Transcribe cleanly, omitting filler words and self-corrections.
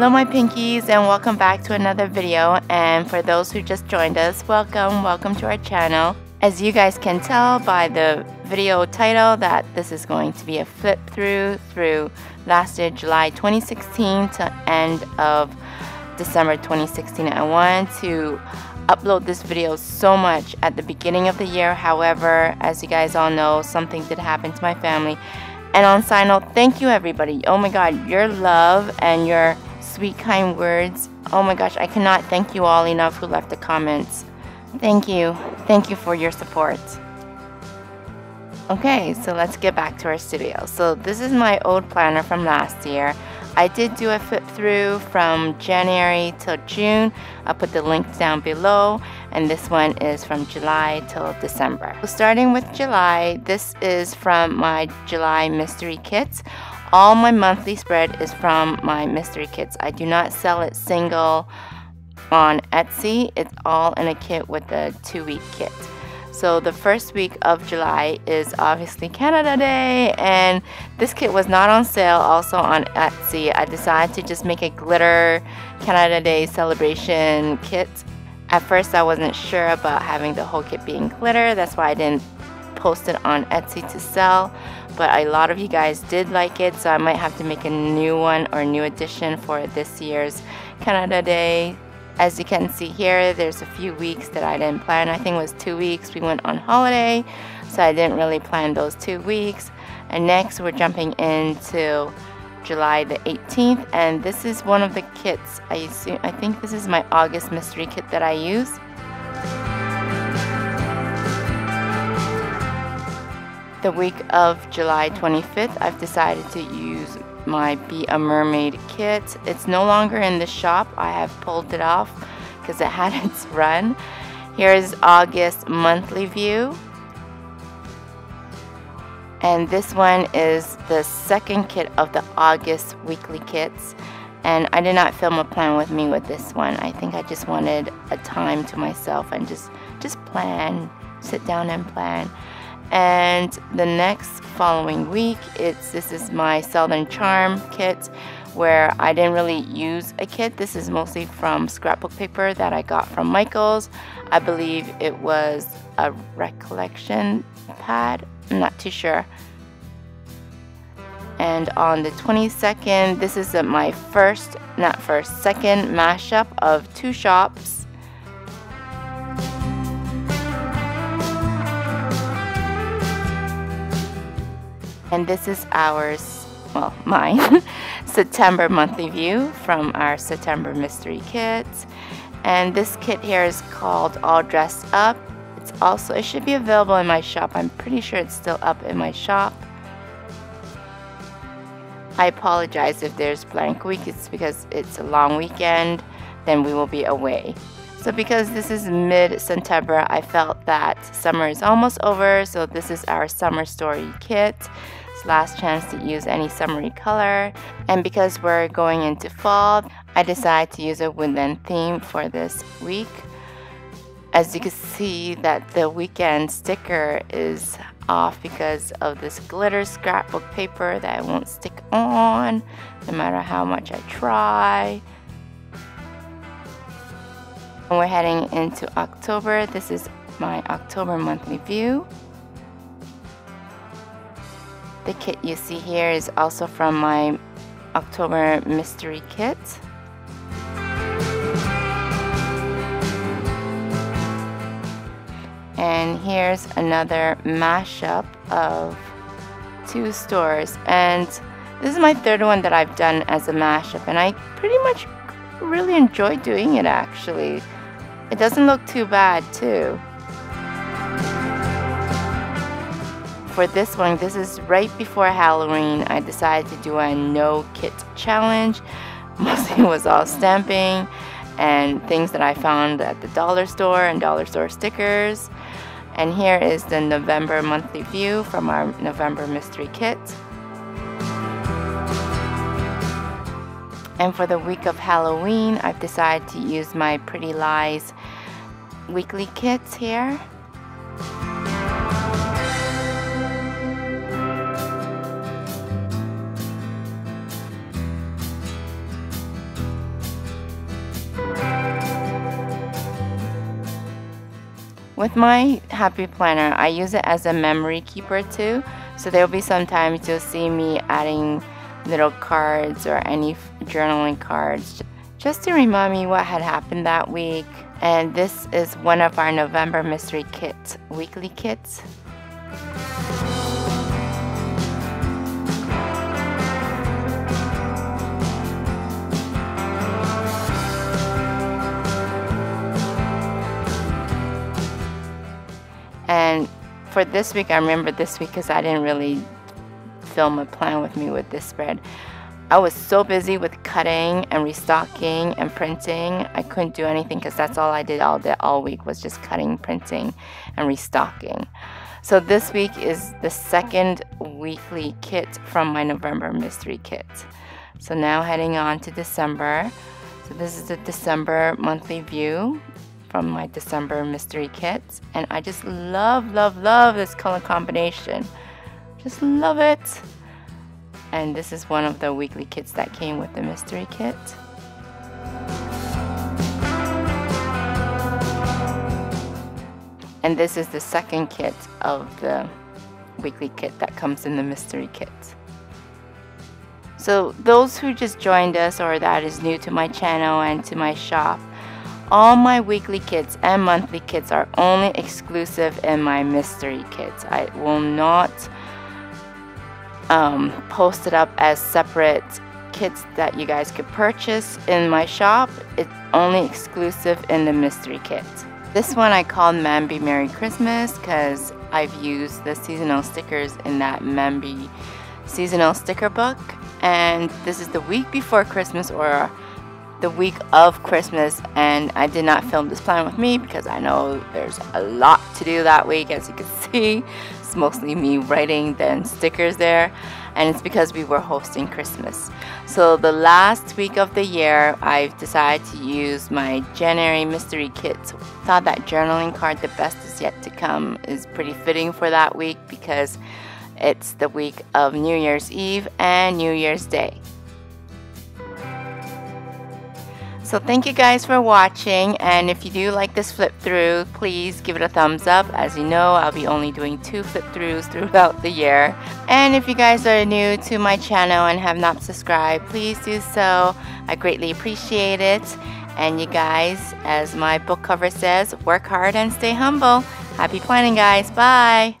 Hello my pinkies, and welcome back to another video. And for those who just joined us, welcome to our channel. As you guys can tell by the video title, that this is going to be a flip through last day July 2016 to end of December 2016. I wanted to upload this video so much at the beginning of the year. However, as you guys all know, something did happen to my family. And on Sinal, thank you everybody. Oh my god, your love and your sweet kind words. Oh my gosh, I cannot thank you all enough who left the comments. Thank you for your support. Okay, so let's get back to our studio. So this is my old planner from last year. I did do a flip through from January till June. I'll put the link down below, and this one is from July till December. So starting with July, this is from my July mystery kits. All my monthly spread is from my mystery kits. I do not sell it single on Etsy. It's all in a kit with a 2-week kit. So the first week of July is obviously Canada Day, and this kit was not on sale also on Etsy. I decided to just make a glitter Canada Day celebration kit. At first I wasn't sure about having the whole kit being glitter, that's why I didn't post it on Etsy to sell, but a lot of you guys did like it, so I might have to make a new one or new edition for this year's Canada Day. As you can see here, there's a few weeks that I didn't plan. I think it was 2 weeks we went on holiday, so I didn't really plan those 2 weeks. And next we're jumping into July the 18th, and this is one of the kits. I think this is my August mystery kit that I use. The week of July 25th, I've decided to use my Be a Mermaid kit. It's no longer in the shop. I have pulled it off because it had its run. Here's August monthly view, and this one is the second kit of the August weekly kits, and I did not film a plan with me with this one. I think I just wanted a time to myself and just plan, sit down and plan. And the next following week, this is my Southern Charm kit, where I didn't really use a kit. This is mostly from scrapbook paper that I got from Michaels. I believe it was a Recollection pad, I'm not too sure. And on the 22nd, this is my second mashup of two shops. And this is ours, well, mine, September monthly view from our September mystery kit. And this kit here is called All Dressed Up. It's also, it should be available in my shop. I'm pretty sure it's still up in my shop. I apologize if there's blank week. It's because it's a long weekend, then we will be away. So because this is mid-September, I felt that summer is almost over, so this is our Summer Story kit. It's last chance to use any summery color. And because we're going into fall, I decided to use a woodland theme for this week. As you can see that the weekend sticker is off because of this glitter scrapbook paper that I won't stick on, no matter how much I try. And we're heading into October. This is my October monthly view. The kit you see here is also from my October mystery kit. And here's another mashup of two stores. And this is my third one that I've done as a mashup, and I pretty much really enjoy doing it actually. It doesn't look too bad too. For this one, this is right before Halloween. I decided to do a no kit challenge. Mostly it was all stamping and things that I found at the dollar store and dollar store stickers. And here is the November monthly view from our November mystery kit. And for the week of Halloween, I've decided to use my Pretty Lies weekly kits here. With my Happy Planner, I use it as a memory keeper too. So there'll be some times you'll see me adding little cards or any journaling cards just to remind me what had happened that week. And this is one of our November mystery kits, weekly kits. And for this week, I remember this week because I didn't really film a plan with me with this spread. I was so busy with cutting and restocking and printing. I couldn't do anything because that's all I did all week was just cutting, printing, and restocking. So this week is the second weekly kit from my November mystery kit. So now heading on to December. So this is the December monthly view from my December mystery kits, and I just love, love, love this color combination. Just love it. And this is one of the weekly kits that came with the mystery kit. And this is the second kit of the weekly kit that comes in the mystery kit. So those who just joined us or that is new to my channel and to my shop, all my weekly kits and monthly kits are only exclusive in my mystery kits. I will not post it up as separate kits that you guys could purchase in my shop. It's only exclusive in the mystery kit. This one I called Mambi Merry Christmas because I've used the seasonal stickers in that Mambi seasonal sticker book. And this is the week before Christmas or the week of Christmas, and I did not film this plan with me because I know there's a lot to do that week. As you can see, it's mostly me writing then stickers there, and it's because we were hosting Christmas. So the last week of the year, I've decided to use my January mystery kits. Thought that journaling card, "The Best Is Yet to Come," is pretty fitting for that week because it's the week of New Year's Eve and New Year's Day. So thank you guys for watching, and if you do like this flip through, please give it a thumbs up. As you know, I'll be only doing 2 flip throughs throughout the year. And if you guys are new to my channel and have not subscribed, please do so. I greatly appreciate it. And you guys, as my book cover says, work hard and stay humble. Happy planning, guys. Bye.